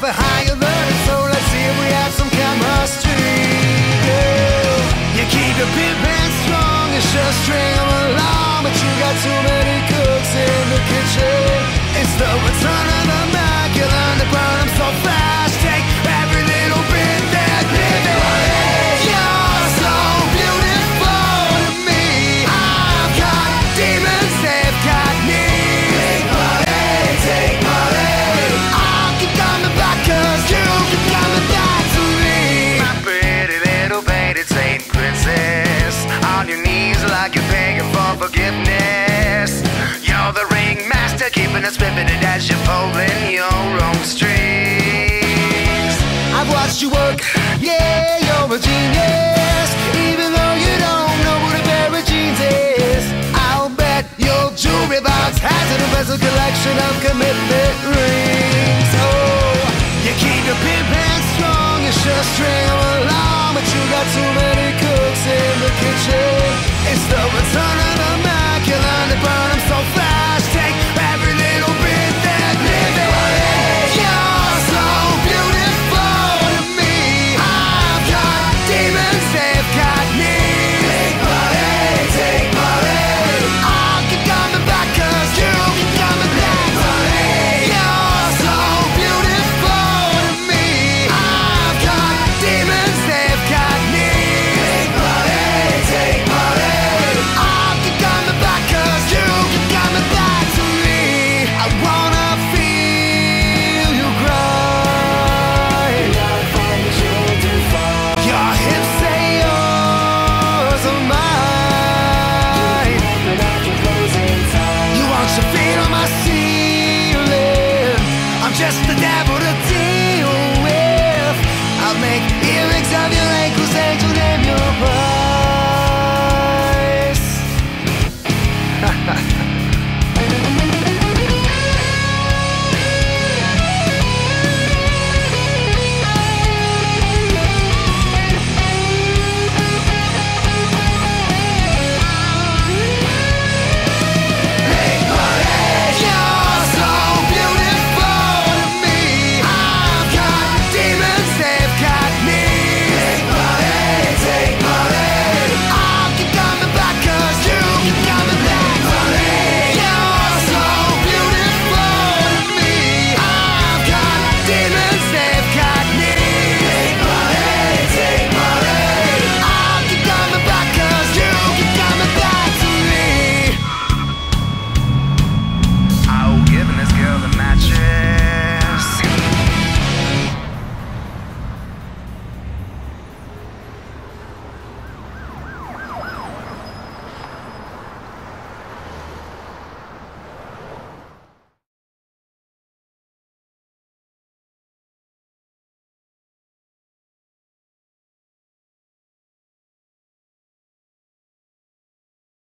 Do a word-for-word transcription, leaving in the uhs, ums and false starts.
off a higher learning soul. Let's see if we have some chemistry, yeah. You keep your pimpin' strong, you should string them along, but you got too many cooks in the kitchen. It's the return of the Mac, you learn to burn them so fast. Take every little bit that living. Forgiveness. You're the ringmaster, keeping us riveted as you're pulling your own strings. I've watched you work, yeah, you're a genius. Even though you don't know what a pair of jeans is, I'll bet your jewelry box has an impressive collection of commitment rings.